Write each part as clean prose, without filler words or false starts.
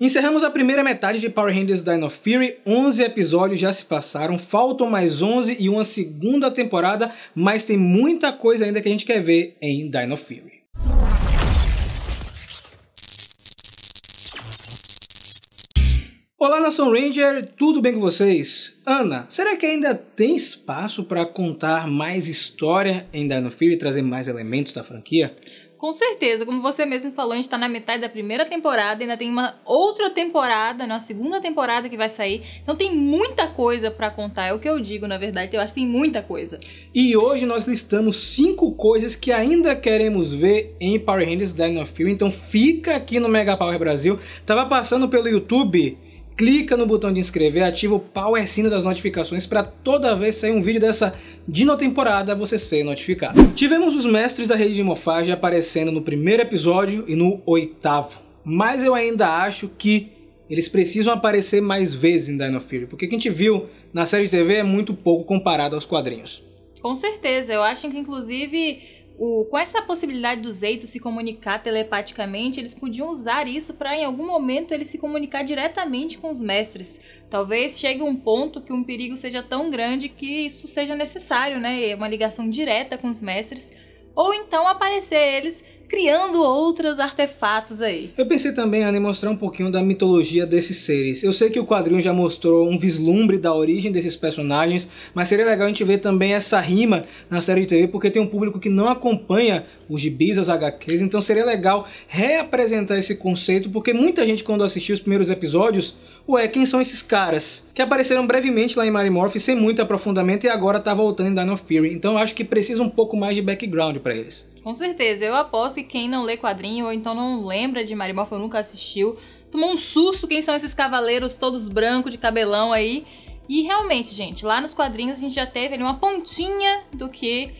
Encerramos a primeira metade de Power Rangers Dino Fury, 11 episódios já se passaram, faltam mais 11 e uma segunda temporada, mas tem muita coisa ainda que a gente quer ver em Dino Fury. Olá, Nação Ranger, tudo bem com vocês? Ana, será que ainda tem espaço para contar mais história em Dino Fury e trazer mais elementos da franquia? Com certeza, como você mesmo falou, a gente está na metade da primeira temporada, ainda tem uma outra temporada, uma segunda temporada que vai sair, então tem muita coisa para contar, é o que eu digo, na verdade, eu acho que tem muita coisa. E hoje nós listamos 5 coisas que ainda queremos ver em Power Rangers Dino Fury, então fica aqui no Mega Power Brasil. Tava passando pelo YouTube, clica no botão de inscrever, ativa o power sino das notificações para toda vez sair um vídeo dessa Dino temporada você ser notificado. Tivemos os mestres da rede de morfagem aparecendo no primeiro episódio e no 8º, mas eu ainda acho que eles precisam aparecer mais vezes em Dino Fury, porque o que a gente viu na série de TV é muito pouco comparado aos quadrinhos. Com certeza, eu acho que inclusive... com essa possibilidade do Zaytos se comunicar telepaticamente, eles podiam usar isso para em algum momento ele se comunicar diretamente com os mestres. Talvez chegue um ponto que um perigo seja tão grande que isso seja necessário, né? Uma ligação direta com os mestres. Ou então aparecer eles criando outros artefatos aí. Eu pensei também, Ana, em mostrar um pouquinho da mitologia desses seres. Eu sei que o quadrinho já mostrou um vislumbre da origem desses personagens, mas seria legal a gente ver também essa rima na série de TV, porque tem um público que não acompanha os gibis, as HQs, então seria legal reapresentar esse conceito, porque muita gente quando assistiu os primeiros episódios, ué, quem são esses caras? Que apareceram brevemente lá em Marimorphe, sem muito aprofundamento, e agora tá voltando em Dino Fury, então eu acho que precisa um pouco mais de background para eles. Com certeza, eu aposto que quem não lê quadrinho ou então não lembra de Marimorphe ou nunca assistiu, tomou um susto quem são esses cavaleiros todos brancos de cabelão aí. E realmente, gente, lá nos quadrinhos a gente já teve ali uma pontinha do que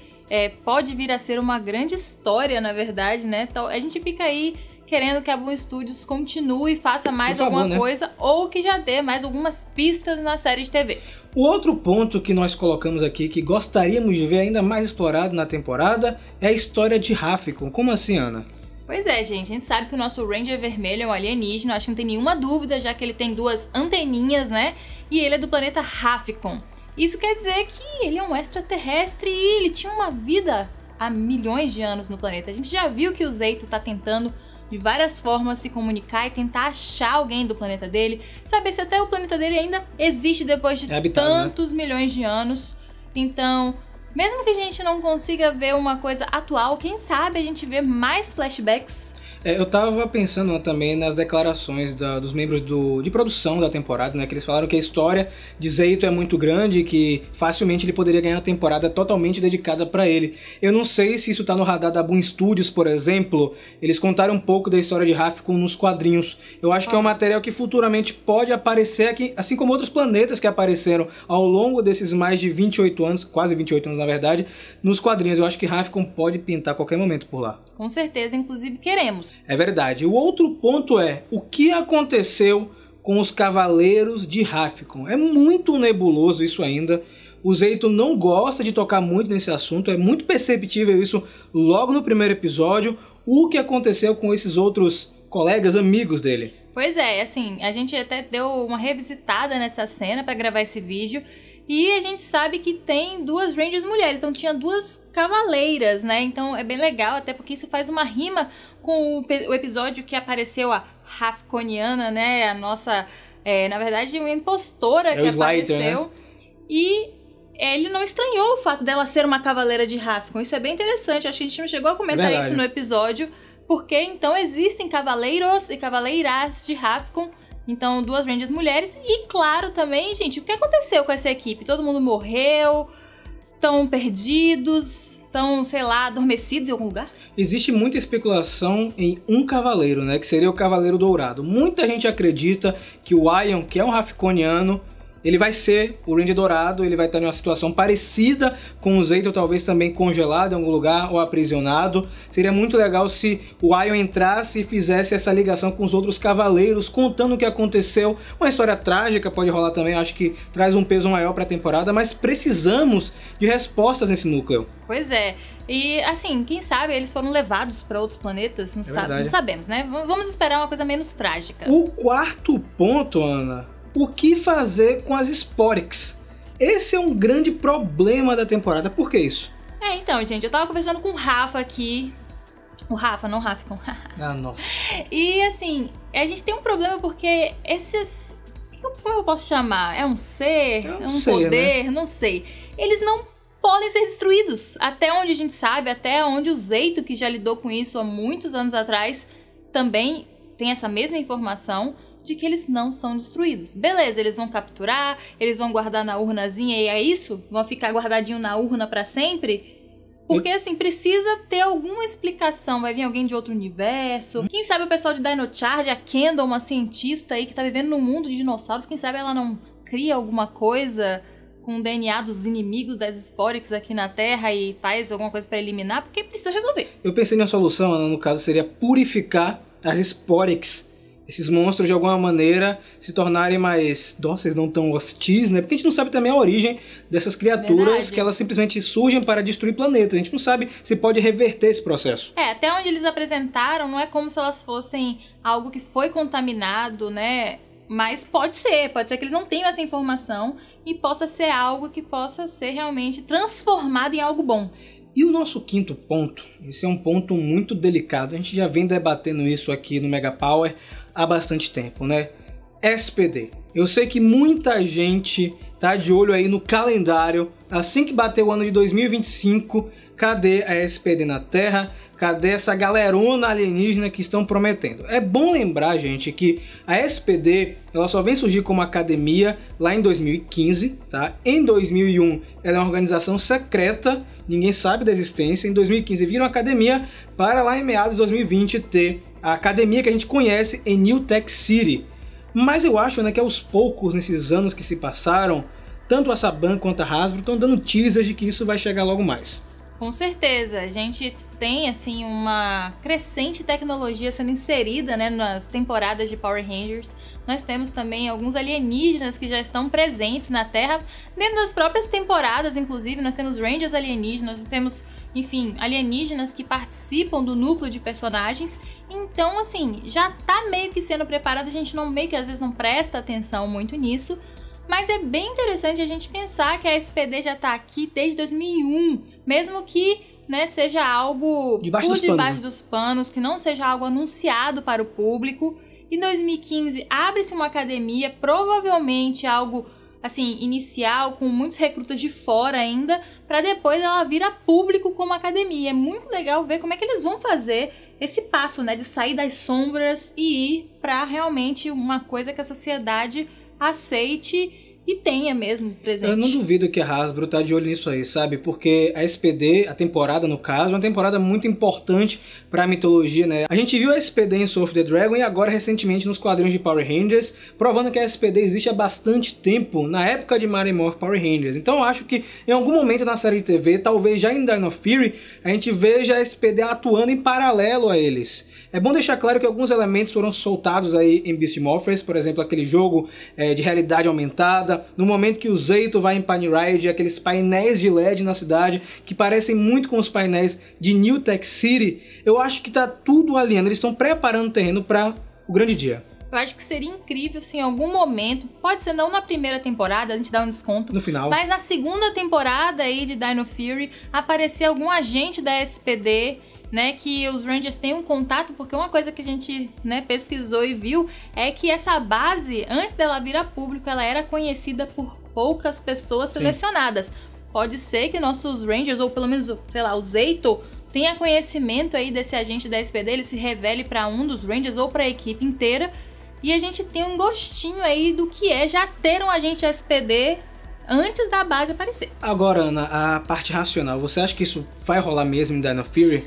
pode vir a ser uma grande história, na verdade, né? Então, a gente fica aí querendo que a Boom Studios continue e faça mais alguma coisa, ou que já dê mais algumas pistas na série de TV. O outro ponto que nós colocamos aqui, que gostaríamos de ver ainda mais explorado na temporada, é a história de Hafficon. Como assim, Ana? Pois é, gente, a gente sabe que o nosso Ranger Vermelho é um alienígena, acho que não tem nenhuma dúvida, já que ele tem 2 anteninhas, né? E ele é do planeta Hafficon. Isso quer dizer que ele é um extraterrestre e ele tinha uma vida há milhões de anos no planeta. A gente já viu que o Zayto tá tentando de várias formas se comunicar e tentar achar alguém do planeta dele, saber se até o planeta dele ainda existe depois de tantos milhões de anos. Então, mesmo que a gente não consiga ver uma coisa atual, quem sabe a gente vê mais flashbacks. Eu tava pensando também nas declarações dos membros de produção da temporada, né? Que eles falaram que a história de Zayto é muito grande e que facilmente ele poderia ganhar uma temporada totalmente dedicada pra ele. Eu não sei se isso tá no radar da Boom Studios, por exemplo. Eles contaram um pouco da história de Hafficon nos quadrinhos. Eu acho que é um material que futuramente pode aparecer aqui, assim como outros planetas que apareceram ao longo desses mais de 28 anos, quase 28 anos na verdade, nos quadrinhos. Eu acho que Hafficon pode pintar a qualquer momento por lá. Com certeza, inclusive queremos. É verdade. O outro ponto é o que aconteceu com os Cavaleiros de Hafficon. É muito nebuloso isso ainda. O Zayto não gosta de tocar muito nesse assunto. É muito perceptível isso logo no primeiro episódio. O que aconteceu com esses outros colegas, amigos dele? Pois é, assim, a gente até deu uma revisitada nessa cena para gravar esse vídeo. E a gente sabe que tem 2 Rangers mulheres, então tinha 2 cavaleiras, né? Então é bem legal, até porque isso faz uma rima com o episódio que apareceu a Rafkoniana, né? A nossa, na verdade, uma impostora que apareceu. Né? E ele não estranhou o fato dela ser uma cavaleira de Hafficon. Isso é bem interessante, acho que a gente não chegou a comentar isso no episódio. Porque, então, existem cavaleiros e cavaleiras de Hafficon. Então, 2 Rangers mulheres. E claro também, gente, o que aconteceu com essa equipe? Todo mundo morreu, estão perdidos, estão, sei lá, adormecidos em algum lugar? Existe muita especulação em um cavaleiro, né? Que seria o Cavaleiro Dourado. Muita gente acredita que o Orion, que é um Rafkoniano, Ele vai ser o Ranger Dourado, ele vai estar em uma situação parecida com o Zaytos, talvez também congelado em algum lugar ou aprisionado. Seria muito legal se o Orion entrasse e fizesse essa ligação com os outros cavaleiros, contando o que aconteceu. Uma história trágica pode rolar também, acho que traz um peso maior para a temporada, mas precisamos de respostas nesse núcleo. Pois é. E assim, quem sabe eles foram levados para outros planetas, não, não sabemos, né? Vamos esperar uma coisa menos trágica. O quarto ponto, Ana, o que fazer com as Sporex? Esse é um grande problema da temporada, por que isso? É, então, gente, eu tava conversando com o Rafa aqui, o Rafa, não o Rafikon. Ah, nossa. E assim, a gente tem um problema porque esses... Como eu posso chamar? É um ser? É um ser, poder? Né? Não sei. Eles não podem ser destruídos, até onde a gente sabe, até onde o Zaytos, que já lidou com isso há muitos anos atrás, também tem essa mesma informação de que eles não são destruídos. Beleza, eles vão capturar, eles vão guardar na urnazinha e é isso? Vão ficar guardadinho na urna pra sempre? Porque assim, precisa ter alguma explicação, vai vir alguém de outro universo, quem sabe o pessoal de Dino Charge, a Kendall, uma cientista aí que tá vivendo num mundo de dinossauros, quem sabe ela não cria alguma coisa com o DNA dos inimigos das Sporex aqui na Terra e faz alguma coisa para eliminar, porque precisa resolver. Eu pensei na solução, Ana, no caso, seria purificar as Sporex. Esses monstros, de alguma maneira, se tornarem mais dóceis, não tão hostis, né? Porque a gente não sabe também a origem dessas criaturas, verdade, que elas simplesmente surgem para destruir planetas. A gente não sabe se pode reverter esse processo. É, até onde eles apresentaram, não é como se elas fossem algo que foi contaminado, né? Mas pode ser que eles não tenham essa informação e possa ser algo que possa ser realmente transformado em algo bom. E o nosso quinto ponto, esse é um ponto muito delicado, a gente já vem debatendo isso aqui no Mega Power há bastante tempo, né? SPD. Eu sei que muita gente tá de olho aí no calendário, assim que bater o ano de 2025, cadê a SPD na Terra? Cadê essa galerona alienígena que estão prometendo? É bom lembrar, gente, que a SPD ela só vem surgir como academia lá em 2015, tá? Em 2001, ela é uma organização secreta, ninguém sabe da existência. Em 2015, viram academia para lá em meados de 2020 ter a academia que a gente conhece em New Tech City. Mas eu acho, né, que aos poucos, nesses anos que se passaram, tanto a Saban quanto a Hasbro estão dando teasers de que isso vai chegar logo mais. Com certeza, a gente tem assim uma crescente tecnologia sendo inserida, né, nas temporadas de Power Rangers. Nós temos também alguns alienígenas que já estão presentes na Terra, dentro das próprias temporadas, inclusive, nós temos Rangers alienígenas, nós temos, enfim, alienígenas que participam do núcleo de personagens. Então, assim, já tá meio que sendo preparado, a gente não meio que às vezes não presta atenção muito nisso. Mas é bem interessante a gente pensar que a SPD já está aqui desde 2001, mesmo que, né, seja algo por debaixo dos panos, que não seja algo anunciado para o público. Em 2015 abre-se uma academia, provavelmente algo assim inicial, com muitos recrutas de fora ainda, para depois ela virar público como academia. É muito legal ver como é que eles vão fazer esse passo, né, de sair das sombras e ir para realmente uma coisa que a sociedade aceite e tenha mesmo presente. Eu não duvido que a Hasbro tá de olho nisso aí, sabe? Porque a SPD, a temporada no caso, é uma temporada muito importante para a mitologia, né? A gente viu a SPD em Soul of the Dragon e agora recentemente nos quadrinhos de Power Rangers, provando que a SPD existe há bastante tempo, na época de Marimorphe Power Rangers. Então eu acho que em algum momento na série de TV, talvez já em Dino Fury, a gente veja a SPD atuando em paralelo a eles. É bom deixar claro que alguns elementos foram soltados aí em Beast Morphers, por exemplo, aquele jogo de realidade aumentada, no momento que o Zaytos vai em Pani Ride, aqueles painéis de LED na cidade, que parecem muito com os painéis de New Tech City. Eu acho que tá tudo alinhando, eles estão preparando o terreno para o grande dia. Eu acho que seria incrível se em algum momento, pode ser não na primeira temporada, a gente dá um desconto no final, mas na segunda temporada aí de Dino Fury, aparecer algum agente da SPD, né, que os Rangers tenham contato, porque uma coisa que a gente, né, pesquisou e viu é que essa base, antes dela vir a público, ela era conhecida por poucas pessoas selecionadas. Pode ser que nossos Rangers, ou pelo menos, sei lá, o Zaytos, tenha conhecimento aí desse agente da SPD, ele se revele para um dos Rangers ou para a equipe inteira, e a gente tem um gostinho aí do que é já ter um agente SPD antes da base aparecer. Agora, Ana, a parte racional, você acha que isso vai rolar mesmo em Dino Fury?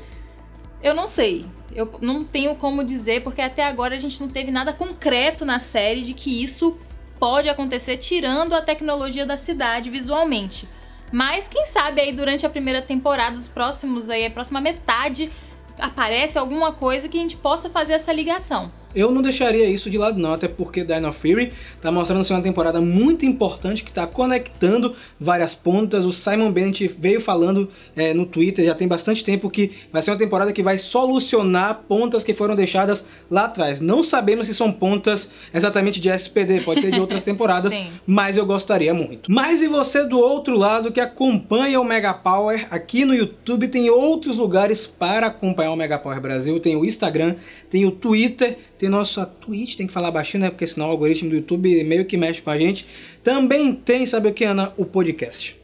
Eu não sei, eu não tenho como dizer, porque até agora a gente não teve nada concreto na série de que isso pode acontecer tirando a tecnologia da cidade visualmente. Mas quem sabe aí durante a primeira temporada, a próxima metade, aparece alguma coisa que a gente possa fazer essa ligação. Eu não deixaria isso de lado não, até porque Dino Fury tá mostrando ser uma temporada muito importante, que tá conectando várias pontas. O Simon Bennett veio falando no Twitter, já tem bastante tempo, que vai ser uma temporada que vai solucionar pontas que foram deixadas lá atrás. Não sabemos se são pontas exatamente de SPD, pode ser de outras temporadas, mas eu gostaria muito. Mas e você do outro lado que acompanha o Mega Power aqui no YouTube? Tem outros lugares para acompanhar o Mega Power Brasil, tem o Instagram, tem o Twitter, tem nossa Twitch, tem que falar baixinho, né? Porque senão o algoritmo do YouTube meio que mexe com a gente. Também tem, sabe o que, Ana? O podcast.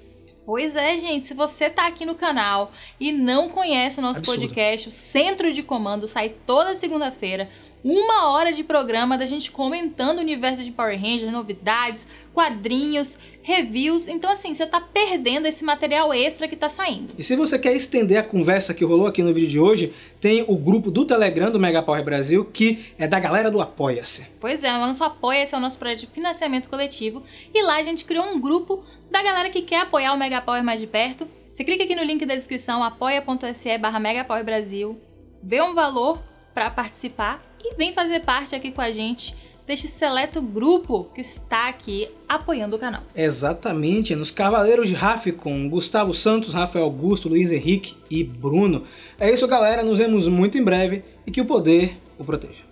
Pois é, gente. Se você tá aqui no canal e não conhece o nosso podcast, o Centro de Comando sai toda segunda-feira. 1 hora de programa da gente comentando o universo de Power Rangers, novidades, quadrinhos, reviews. Então assim, você tá perdendo esse material extra que tá saindo. E se você quer estender a conversa que rolou aqui no vídeo de hoje, tem o grupo do Telegram do Mega Power Brasil, que é da galera do Apoia-se. Pois é, o nosso Apoia-se é o nosso projeto de financiamento coletivo. E lá a gente criou um grupo da galera que quer apoiar o Mega Power mais de perto. Você clica aqui no link da descrição, apoia.se/megapowerbrasil, vê um valor para participar e vem fazer parte aqui com a gente deste seleto grupo que está aqui apoiando o canal. Exatamente, nos Cavaleiros de Rafikon, Gustavo Santos, Rafael Augusto, Luiz Henrique e Bruno. É isso, galera, nos vemos muito em breve e que o poder o proteja.